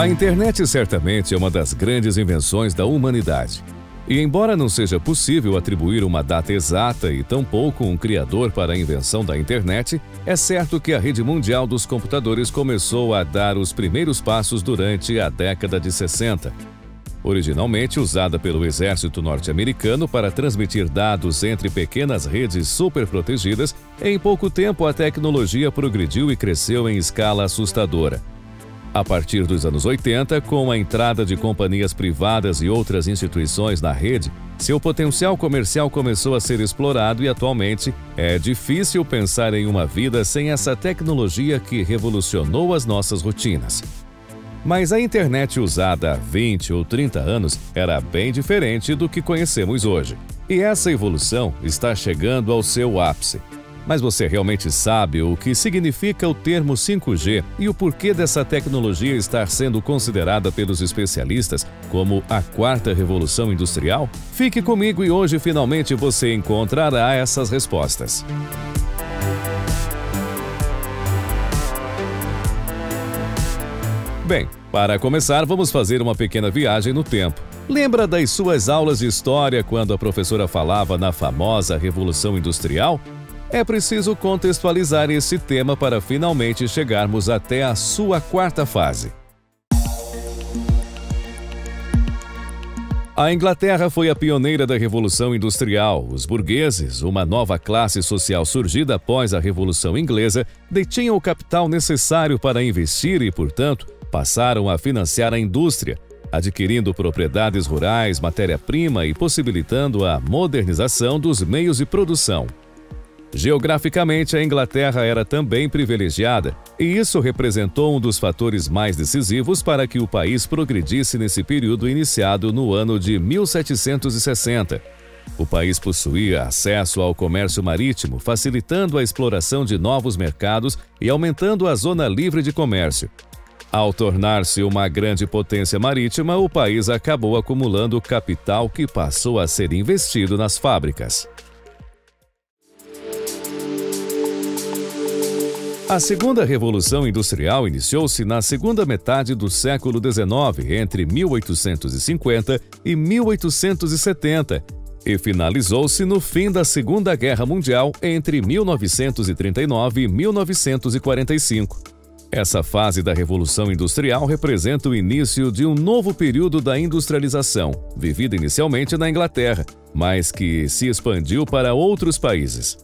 A internet certamente é uma das grandes invenções da humanidade. E embora não seja possível atribuir uma data exata e tampouco um criador para a invenção da internet, é certo que a rede mundial dos computadores começou a dar os primeiros passos durante a década de 60. Originalmente usada pelo exército norte-americano para transmitir dados entre pequenas redes superprotegidas, em pouco tempo a tecnologia progrediu e cresceu em escala assustadora. A partir dos anos 80, com a entrada de companhias privadas e outras instituições na rede, seu potencial comercial começou a ser explorado e atualmente é difícil pensar em uma vida sem essa tecnologia que revolucionou as nossas rotinas. Mas a internet usada há 20 ou 30 anos era bem diferente do que conhecemos hoje. E essa evolução está chegando ao seu ápice. Mas você realmente sabe o que significa o termo 5G e o porquê dessa tecnologia estar sendo considerada pelos especialistas como a quarta revolução industrial? Fique comigo e hoje finalmente você encontrará essas respostas. Bem, para começar, vamos fazer uma pequena viagem no tempo. Lembra das suas aulas de história quando a professora falava na famosa Revolução Industrial? É preciso contextualizar esse tema para finalmente chegarmos até a sua quarta fase. A Inglaterra foi a pioneira da Revolução Industrial. Os burgueses, uma nova classe social surgida após a Revolução Inglesa, detinham o capital necessário para investir e, portanto, passaram a financiar a indústria, adquirindo propriedades rurais, matéria-prima e possibilitando a modernização dos meios de produção. Geograficamente, a Inglaterra era também privilegiada, e isso representou um dos fatores mais decisivos para que o país progredisse nesse período iniciado no ano de 1760. O país possuía acesso ao comércio marítimo, facilitando a exploração de novos mercados e aumentando a zona livre de comércio. Ao tornar-se uma grande potência marítima, o país acabou acumulando capital que passou a ser investido nas fábricas. A Segunda Revolução Industrial iniciou-se na segunda metade do século XIX, entre 1850 e 1870, e finalizou-se no fim da Segunda Guerra Mundial, entre 1939 e 1945. Essa fase da Revolução Industrial representa o início de um novo período da industrialização, vivida inicialmente na Inglaterra, mas que se expandiu para outros países.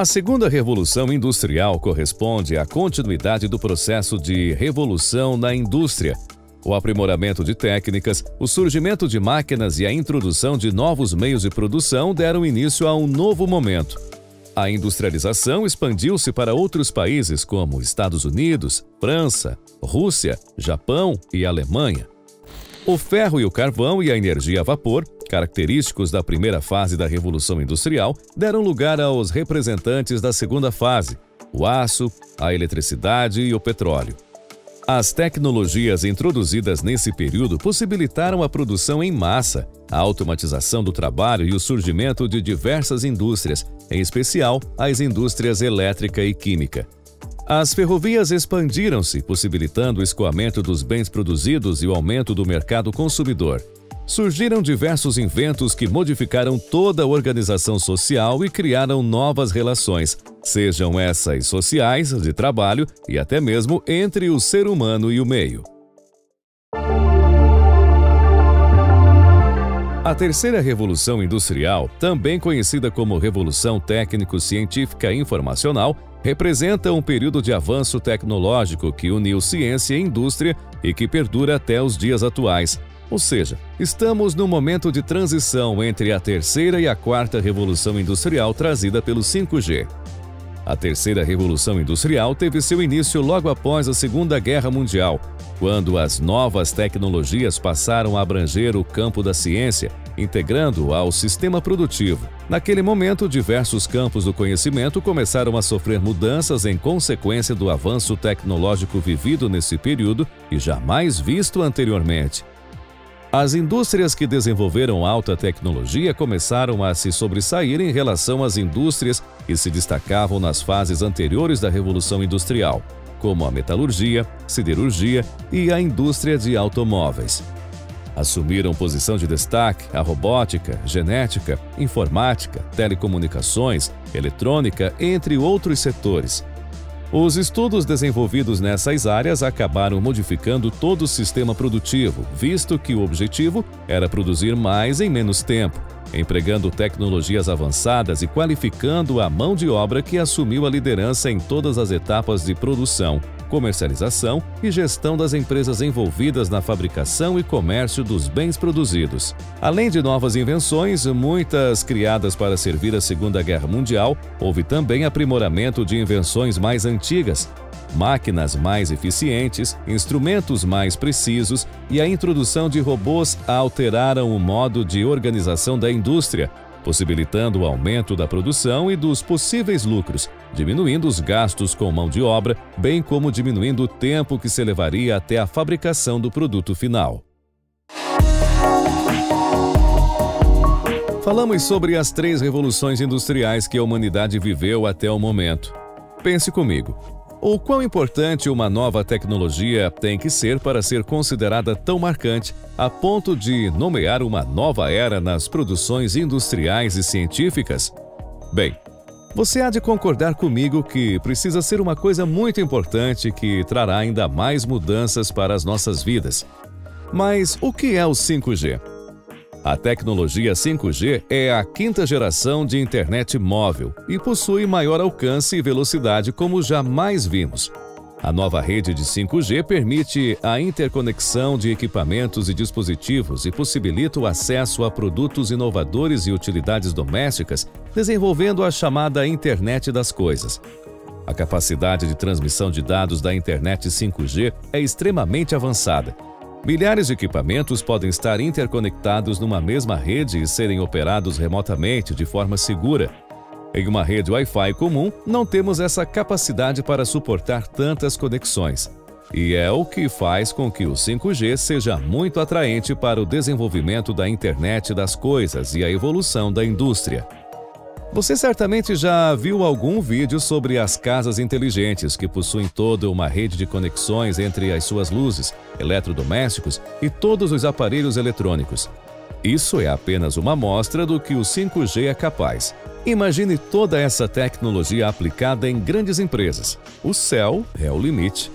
A Segunda Revolução Industrial corresponde à continuidade do processo de revolução na indústria, o aprimoramento de técnicas, o surgimento de máquinas e a introdução de novos meios de produção deram início a um novo momento. A industrialização expandiu-se para outros países como Estados Unidos, França, Rússia, Japão e Alemanha. O ferro e o carvão e a energia a vapor, característicos da primeira fase da Revolução Industrial, deram lugar aos representantes da segunda fase, o aço, a eletricidade e o petróleo. As tecnologias introduzidas nesse período possibilitaram a produção em massa, a automatização do trabalho e o surgimento de diversas indústrias, em especial as indústrias elétrica e química. As ferrovias expandiram-se, possibilitando o escoamento dos bens produzidos e o aumento do mercado consumidor. Surgiram diversos inventos que modificaram toda a organização social e criaram novas relações, sejam essas sociais, de trabalho e até mesmo entre o ser humano e o meio. A Terceira Revolução Industrial, também conhecida como Revolução Técnico-Científica Informacional, representa um período de avanço tecnológico que uniu ciência e indústria e que perdura até os dias atuais. Ou seja, estamos num momento de transição entre a Terceira e a Quarta Revolução Industrial trazida pelo 5G. A Terceira Revolução Industrial teve seu início logo após a Segunda Guerra Mundial, quando as novas tecnologias passaram a abranger o campo da ciência, integrando-o ao sistema produtivo. Naquele momento, diversos campos do conhecimento começaram a sofrer mudanças em consequência do avanço tecnológico vivido nesse período e jamais visto anteriormente. As indústrias que desenvolveram alta tecnologia começaram a se sobressair em relação às indústrias que se destacavam nas fases anteriores da Revolução Industrial. como a metalurgia, siderurgia e a indústria de automóveis. Assumiram posição de destaque a robótica, genética, informática, telecomunicações, eletrônica, entre outros setores. Os estudos desenvolvidos nessas áreas acabaram modificando todo o sistema produtivo, visto que o objetivo era produzir mais em menos tempo, empregando tecnologias avançadas e qualificando a mão de obra que assumiu a liderança em todas as etapas de produção, comercialização e gestão das empresas envolvidas na fabricação e comércio dos bens produzidos. Além de novas invenções, muitas criadas para servir à Segunda Guerra Mundial, houve também aprimoramento de invenções mais antigas, máquinas mais eficientes, instrumentos mais precisos e a introdução de robôs alteraram o modo de organização da indústria, possibilitando o aumento da produção e dos possíveis lucros, diminuindo os gastos com mão de obra, bem como diminuindo o tempo que se levaria até a fabricação do produto final. Falamos sobre as 3 revoluções industriais que a humanidade viveu até o momento. Pense comigo. O quão importante uma nova tecnologia tem que ser para ser considerada tão marcante a ponto de nomear uma nova era nas produções industriais e científicas? Bem, você há de concordar comigo que precisa ser uma coisa muito importante que trará ainda mais mudanças para as nossas vidas. Mas o que é o 5G? A tecnologia 5G é a 5ª geração de internet móvel e possui maior alcance e velocidade como jamais vimos. A nova rede de 5G permite a interconexão de equipamentos e dispositivos e possibilita o acesso a produtos inovadores e utilidades domésticas, desenvolvendo a chamada Internet das Coisas. A capacidade de transmissão de dados da internet 5G é extremamente avançada. Milhares de equipamentos podem estar interconectados numa mesma rede e serem operados remotamente de forma segura. Em uma rede Wi-Fi comum, não temos essa capacidade para suportar tantas conexões. E é o que faz com que o 5G seja muito atraente para o desenvolvimento da internet das coisas e a evolução da indústria. Você certamente já viu algum vídeo sobre as casas inteligentes que possuem toda uma rede de conexões entre as suas luzes, eletrodomésticos e todos os aparelhos eletrônicos. Isso é apenas uma amostra do que o 5G é capaz. Imagine toda essa tecnologia aplicada em grandes empresas. O céu é o limite.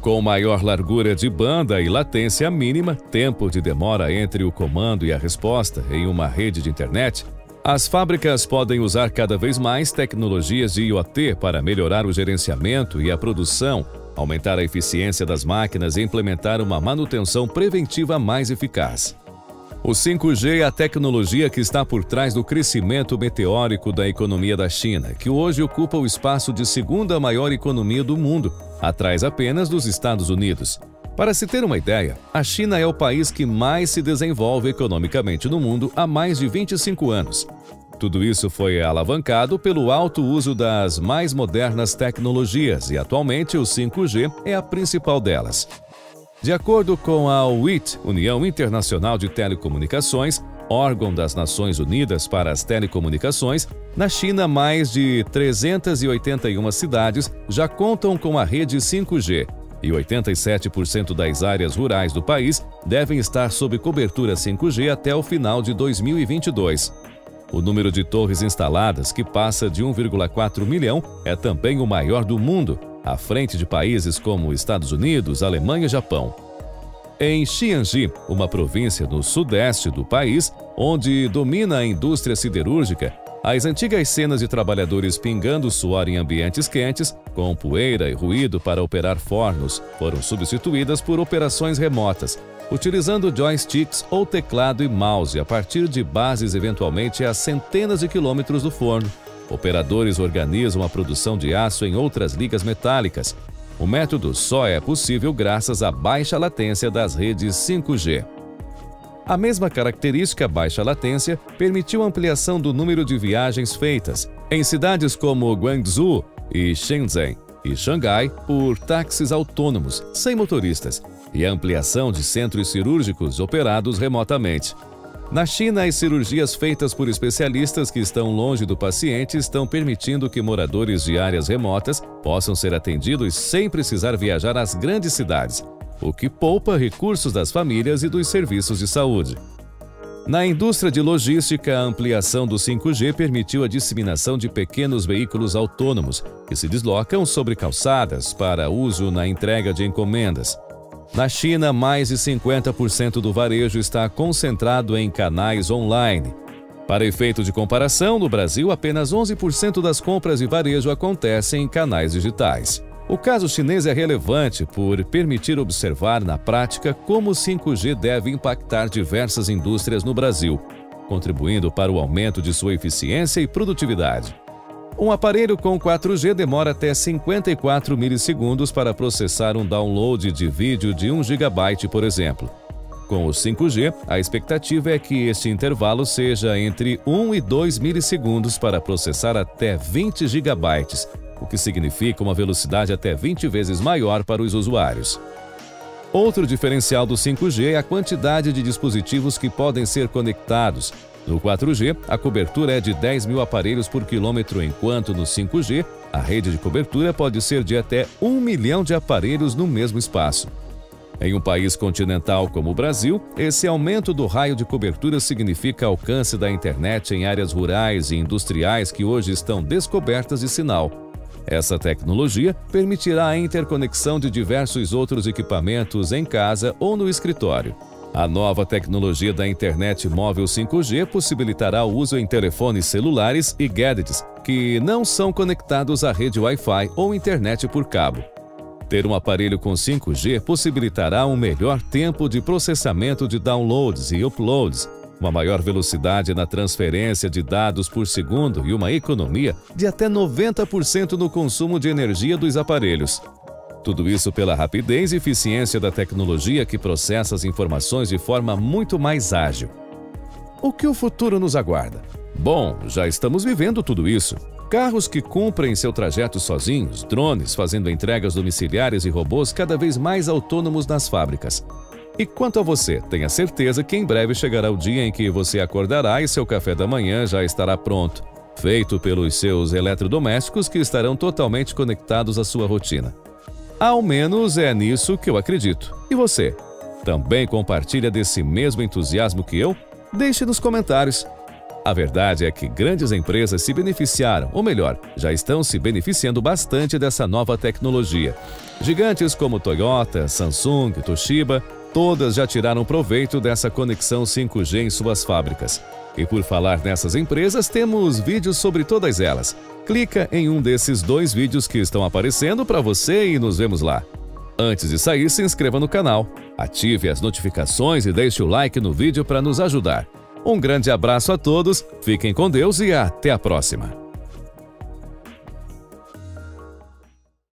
Com maior largura de banda e latência mínima, tempo de demora entre o comando e a resposta em uma rede de internet, as fábricas podem usar cada vez mais tecnologias de IoT para melhorar o gerenciamento e a produção, aumentar a eficiência das máquinas e implementar uma manutenção preventiva mais eficaz. O 5G é a tecnologia que está por trás do crescimento meteórico da economia da China, que hoje ocupa o espaço de 2ª maior economia do mundo, atrás apenas dos Estados Unidos. Para se ter uma ideia, a China é o país que mais se desenvolve economicamente no mundo há mais de 25 anos. Tudo isso foi alavancado pelo alto uso das mais modernas tecnologias e atualmente o 5G é a principal delas. De acordo com a UIT, União Internacional de Telecomunicações, órgão das Nações Unidas para as Telecomunicações, na China mais de 381 cidades já contam com a rede 5G. E 87% das áreas rurais do país devem estar sob cobertura 5G até o final de 2022. O número de torres instaladas, que passa de 1,4 milhão, é também o maior do mundo, à frente de países como Estados Unidos, Alemanha e Japão. Em Xianji, uma província no sudeste do país, onde domina a indústria siderúrgica, as antigas cenas de trabalhadores pingando suor em ambientes quentes, com poeira e ruído para operar fornos, foram substituídas por operações remotas, utilizando joysticks ou teclado e mouse a partir de bases eventualmente a centenas de quilômetros do forno. Operadores organizam a produção de aço em outras ligas metálicas. O método só é possível graças à baixa latência das redes 5G. A mesma característica baixa latência permitiu a ampliação do número de viagens feitas em cidades como Guangzhou e Shenzhen e Xangai por táxis autônomos, sem motoristas, e a ampliação de centros cirúrgicos operados remotamente. Na China, as cirurgias feitas por especialistas que estão longe do paciente estão permitindo que moradores de áreas remotas possam ser atendidos sem precisar viajar às grandes cidades, o que poupa recursos das famílias e dos serviços de saúde. Na indústria de logística, a ampliação do 5G permitiu a disseminação de pequenos veículos autônomos que se deslocam sobre calçadas para uso na entrega de encomendas. Na China, mais de 50% do varejo está concentrado em canais online. Para efeito de comparação, no Brasil, apenas 11% das compras de varejo acontecem em canais digitais. O caso chinês é relevante por permitir observar na prática como o 5G deve impactar diversas indústrias no Brasil, contribuindo para o aumento de sua eficiência e produtividade. Um aparelho com 4G demora até 54 milissegundos para processar um download de vídeo de 1 GB, por exemplo. Com o 5G, a expectativa é que este intervalo seja entre 1 e 2 milissegundos para processar até 20 GB, o que significa uma velocidade até 20 vezes maior para os usuários. Outro diferencial do 5G é a quantidade de dispositivos que podem ser conectados. No 4G, a cobertura é de 10 mil aparelhos por quilômetro, enquanto no 5G, a rede de cobertura pode ser de até 1 milhão de aparelhos no mesmo espaço. Em um país continental como o Brasil, esse aumento do raio de cobertura significa alcance da internet em áreas rurais e industriais que hoje estão descobertas de sinal. Essa tecnologia permitirá a interconexão de diversos outros equipamentos em casa ou no escritório. A nova tecnologia da internet móvel 5G possibilitará o uso em telefones celulares e gadgets que não são conectados à rede Wi-Fi ou internet por cabo. Ter um aparelho com 5G possibilitará um melhor tempo de processamento de downloads e uploads, uma maior velocidade na transferência de dados por segundo e uma economia de até 90% no consumo de energia dos aparelhos. Tudo isso pela rapidez e eficiência da tecnologia que processa as informações de forma muito mais ágil. O que o futuro nos aguarda? Bom, já estamos vivendo tudo isso. Carros que cumprem seu trajeto sozinhos, drones fazendo entregas domiciliares e robôs cada vez mais autônomos nas fábricas. E quanto a você, tenha certeza que em breve chegará o dia em que você acordará e seu café da manhã já estará pronto, feito pelos seus eletrodomésticos que estarão totalmente conectados à sua rotina. Ao menos é nisso que eu acredito. E você? Também compartilha desse mesmo entusiasmo que eu? Deixe nos comentários. A verdade é que grandes empresas se beneficiaram, ou melhor, já estão se beneficiando bastante dessa nova tecnologia. Gigantes como Toyota, Samsung, Toshiba, todas já tiraram proveito dessa conexão 5G em suas fábricas. E por falar nessas empresas, temos vídeos sobre todas elas. Clica em um desses dois vídeos que estão aparecendo para você e nos vemos lá. Antes de sair, se inscreva no canal, ative as notificações e deixe o like no vídeo para nos ajudar. Um grande abraço a todos, fiquem com Deus e até a próxima!